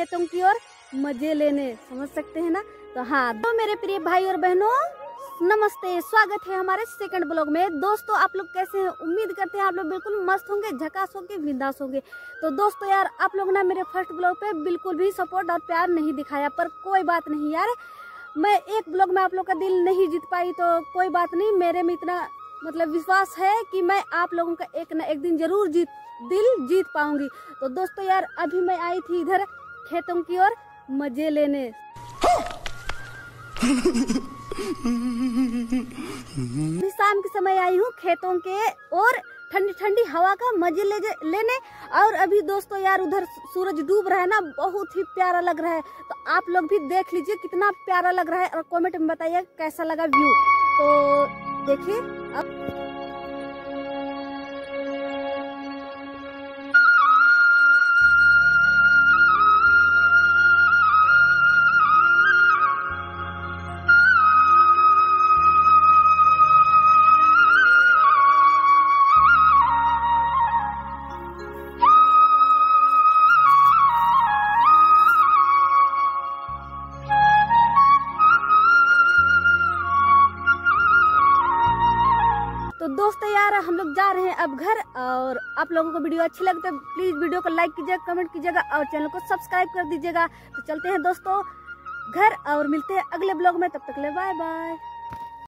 खेतों की ओर मजे लेने, समझ सकते हैं ना। तो हाँ, तो मेरे प्रिय भाई और बहनों नमस्ते, स्वागत है हमारे सेकंड ब्लॉग में। दोस्तों आप लोग कैसे हैं? उम्मीद करते हैं आप लोग बिल्कुल मस्त होंगे, झकास होंगे, बिंदास होंगे। तो दोस्तों यार आप लोग ना मेरे फर्स्ट ब्लॉग पे बिल्कुल भी सपोर्ट और प्यार नहीं दिखाया, पर कोई बात नहीं यार, मैं एक ब्लॉग में आप लोग का दिल नहीं जीत पाई तो कोई बात नहीं। मेरे में इतना मतलब विश्वास है कि मैं आप लोगों का एक ना एक दिन जरूर दिल जीत पाऊंगी। तो दोस्तों यार अभी मैं आई थी इधर खेतों की ओर मजे लेने। शाम के समय आई हूँ खेतों के और ठंडी ठंडी हवा का मजे लेने। और अभी दोस्तों यार उधर सूरज डूब रहा है ना, बहुत ही प्यारा लग रहा है। तो आप लोग भी देख लीजिए कितना प्यारा लग रहा है और कमेंट में बताइए कैसा लगा व्यू। तो देखिए अब दोस्तों यार हम लोग जा रहे हैं अब घर। और आप लोगों को वीडियो अच्छी लगती है प्लीज वीडियो को लाइक कीजिएगा, कमेंट कीजिएगा और चैनल को सब्सक्राइब कर दीजिएगा। तो चलते हैं दोस्तों घर और मिलते हैं अगले ब्लॉग में, तब तक ले बाय बाय।